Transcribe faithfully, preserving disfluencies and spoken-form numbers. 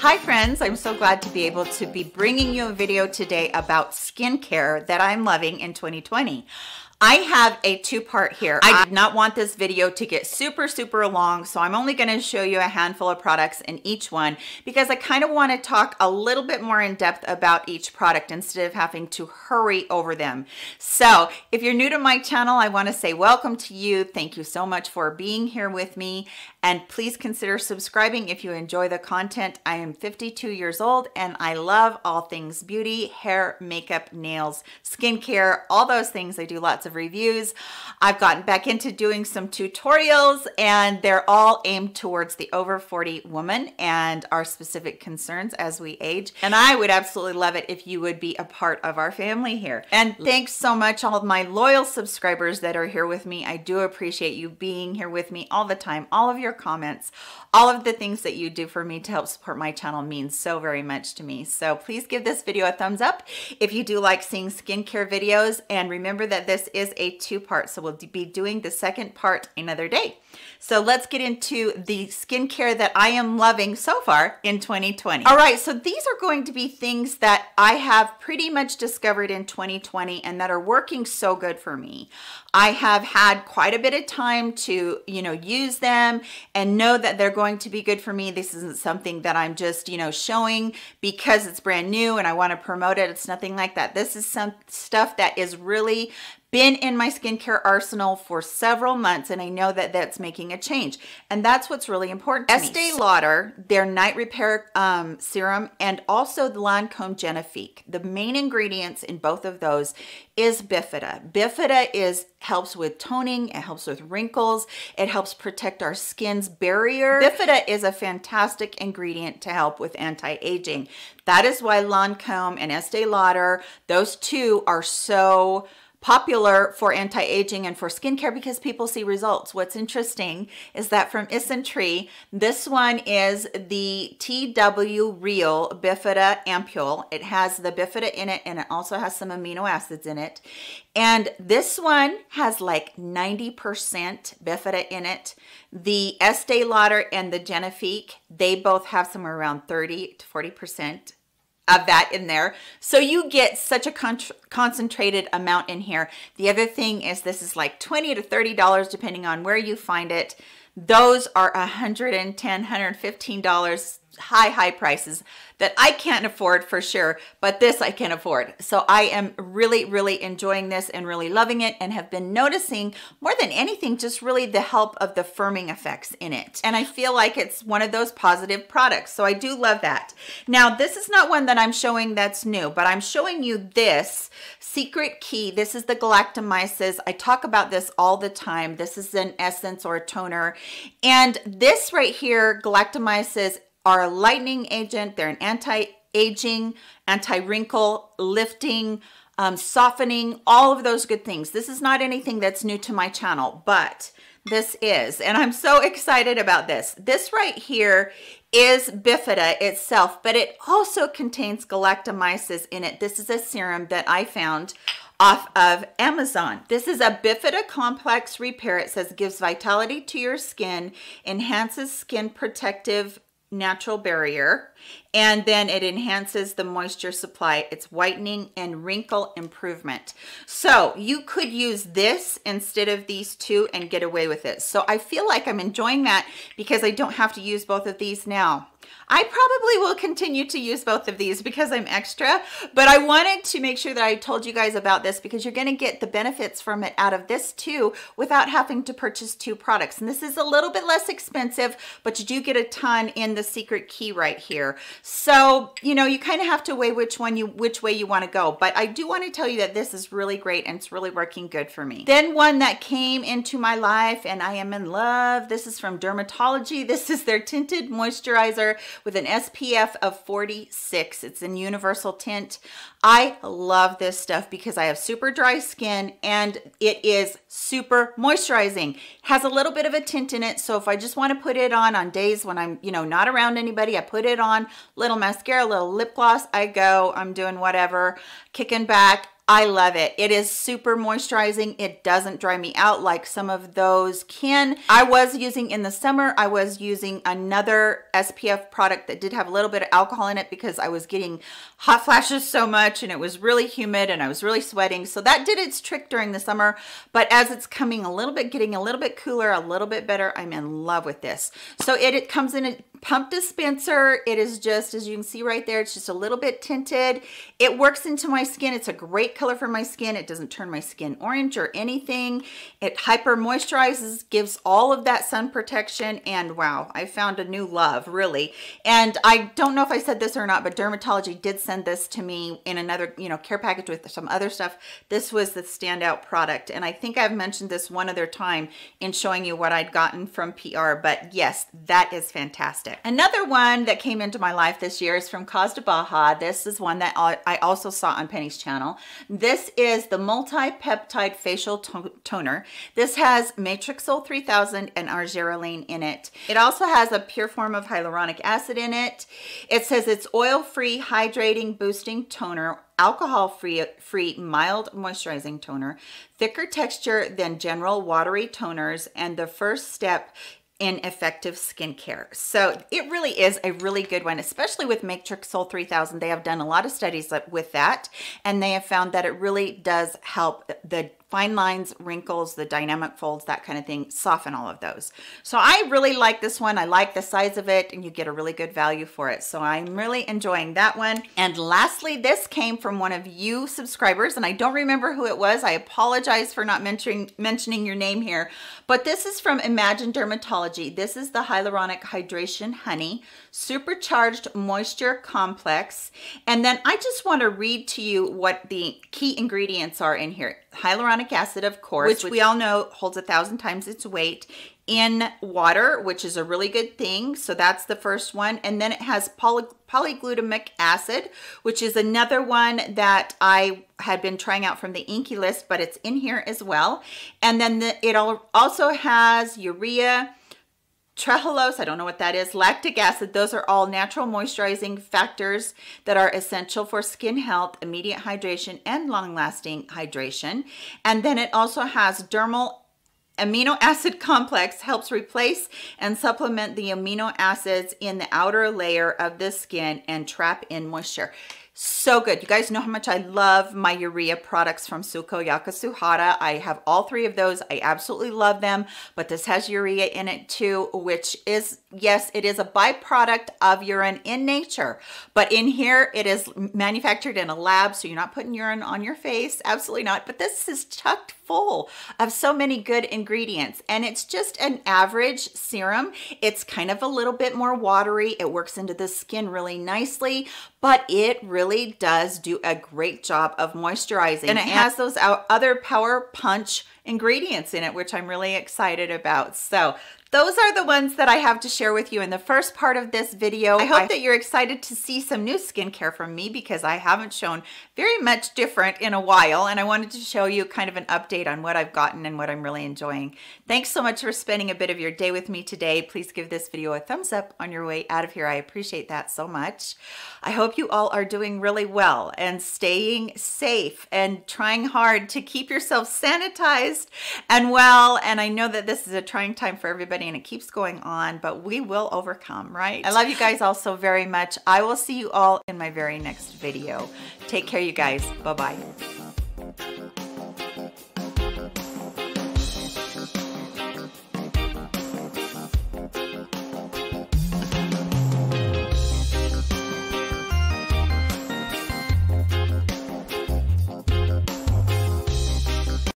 Hi friends, I'm so glad to be able to be bringing you a video today about skincare that I'm loving in twenty twenty. I have a two-part here. I did not want this video to get super, super long, so I'm only gonna show you a handful of products in each one because I kind of wanna talk a little bit more in depth about each product instead of having to hurry over them. So if you're new to my channel, I wanna say welcome to you. Thank you so much for being here with me. And please consider subscribing if you enjoy the content. I am fifty-two years old and I love all things beauty, hair, makeup, nails, skincare, all those things. I do lots of of reviews. I've gotten back into doing some tutorials and they're all aimed towards the over forty woman and our specific concerns as we age. And I would absolutely love it if you would be a part of our family here. And thanks so much all of my loyal subscribers that are here with me. I do appreciate you being here with me all the time. All of your comments, all of the things that you do for me to help support my channel means so very much to me. So please give this video a thumbs up if you do like seeing skincare videos, and remember that this is is a two-part, so we'll be doing the second part another day. So let's get into the skincare that I am loving so far in twenty twenty. All right, so these are going to be things that I have pretty much discovered in twenty twenty and that are working so good for me. I have had quite a bit of time to, you know, use them and know that they're going to be good for me. This isn't something that I'm just, you know, showing because it's brand new and I want to promote it. It's nothing like that. This is some stuff that is really been in my skincare arsenal for several months, and I know that that's making a change, and that's what's really important to me. Estee Lauder, their night repair um, serum, and also the Lancome Genifique. The main ingredients in both of those is bifida. Bifida is helps with toning, it helps with wrinkles, it helps protect our skin's barrier. Bifida is a fantastic ingredient to help with anti-aging. That is why Lancome and Estee Lauder, those two are so popular for anti-aging and for skincare because people see results. What's interesting is that from Isntree, this one is the T W Real bifida ampoule. It has the bifida in it and it also has some amino acids in it. And this one has like ninety percent bifida in it. The Estee Lauder and the Genifique, they both have somewhere around thirty to forty percent. Of that in there. So you get such a con concentrated amount in here. The other thing is this is like twenty to thirty dollars depending on where you find it. Those are one hundred ten, one hundred fifteen dollars, high, high prices that I can't afford for sure, but this I can afford. So I am really, really enjoying this and really loving it, and have been noticing more than anything, just really the help of the firming effects in it. And I feel like it's one of those positive products. So I do love that. Now, this is not one that I'm showing that's new, but I'm showing you this Secret Key. This is the Galactomyces. I talk about this all the time. This is an essence or a toner. And this right here, Galactomyces, are a lightening agent. They're an anti-aging, anti-wrinkle, lifting, um, softening, all of those good things. This is not anything that's new to my channel, but this is, and I'm so excited about this. This right here is bifida itself, but it also contains galactomyces in it. This is a serum that I found off of Amazon. This is a bifida complex repair. It says gives vitality to your skin, enhances skin protective natural barrier, and then it enhances the moisture supply. It's whitening and wrinkle improvement. So you could use this instead of these two and get away with it. So I feel like I'm enjoying that because I don't have to use both of these now. I probably will continue to use both of these because I'm extra, but I wanted to make sure that I told you guys about this because you're going to get the benefits from it out of this too without having to purchase two products. And this is a little bit less expensive, but you do get a ton in the Secret Key right here. So, you know, you kind of have to weigh which one you, which way you want to go. But I do want to tell you that this is really great and it's really working good for me. Then one that came into my life and I am in love. This is from Dermatology. This is their tinted moisturizer with an S P F of forty-six. It's in universal tint. I love this stuff because I have super dry skin and it is super moisturizing. It has a little bit of a tint in it, so if I just want to put it on on days when I'm, you know, not around anybody, I put it on, little mascara, little lip gloss, I go, I'm doing whatever, kicking back. I love it. It is super moisturizing. It doesn't dry me out like some of those can. I was using in the summer, I was using another S P F product that did have a little bit of alcohol in it because I was getting hot flashes so much and it was really humid and I was really sweating. So that did its trick during the summer. But as it's coming a little bit, getting a little bit cooler, a little bit better, I'm in love with this. So it, it comes in a pump dispenser. It is just, as you can see right there, it's just a little bit tinted. It works into my skin. It's a great color for my skin. It doesn't turn my skin orange or anything. It hyper moisturizes, gives all of that sun protection, and wow, I found a new love, really. And I don't know if I said this or not, but Dermatology did send this to me in another, you know, care package with some other stuff. This was the standout product, and I think I've mentioned this one other time in showing you what I'd gotten from P R, but yes, that is fantastic. Another one that came into my life this year is from Cos de Baja. This is one that I also saw on Penny's channel. This is the multi-peptide facial toner. This has Matrixyl three thousand and Argeroline in it. It also has a pure form of hyaluronic acid in it. It says it's oil-free, hydrating, boosting toner, alcohol-free, free, mild moisturizing toner, thicker texture than general watery toners, and the first step in effective skincare. So it really is a really good one, especially with Matrixyl three thousand. They have done a lot of studies with that, and they have found that it really does help the fine lines, wrinkles, the dynamic folds, that kind of thing, soften all of those. So I really like this one. I like the size of it, and you get a really good value for it. So I'm really enjoying that one. And lastly, this came from one of you subscribers, and I don't remember who it was. I apologize for not mentioning, mentioning your name here, but this is from Imagine Dermatology. This is the Hyaluronic Hydration Honey Supercharged Moisture Complex. And then I just want to read to you what the key ingredients are in here. Hyaluronic acid, of course, which, which we all know holds a thousand times its weight in water, which is a really good thing. So that's the first one. And then it has poly polyglutamic acid, which is another one that I had been trying out from the Inky list, but it's in here as well. And then the, it all, also has urea, Trehalose, I don't know what that is, lactic acid. Those are all natural moisturizing factors that are essential for skin health, immediate hydration, and long-lasting hydration. And then it also has dermal amino acid complex, helps replace and supplement the amino acids in the outer layer of the skin and trap in moisture. So good. You guys know how much I love my urea products from Suko Yaku Suhada. I have all three of those. I absolutely love them, but this has urea in it too, which is, yes, it is a byproduct of urine in nature, but in here it is manufactured in a lab, so you're not putting urine on your face. Absolutely not. But this is tucked full of so many good ingredients, and it's just an average serum. It's kind of a little bit more watery. It works into the skin really nicely, but it really does do a great job of moisturizing, and it has those other power punch ingredients in it, which I'm really excited about. So those are the ones that I have to share with you in the first part of this video. I hope I that you're excited to see some new skincare from me, because I haven't shown very much different in a while, and I wanted to show you kind of an update on what I've gotten and what I'm really enjoying. Thanks so much for spending a bit of your day with me today. Please give this video a thumbs up on your way out of here. I appreciate that so much. I hope you all are doing really well and staying safe and trying hard to keep yourself sanitized and well. And I know that this is a trying time for everybody, and it keeps going on, but we will overcome, right? I love you guys all so very much. I will see you all in my very next video. Take care, you guys. Bye-bye.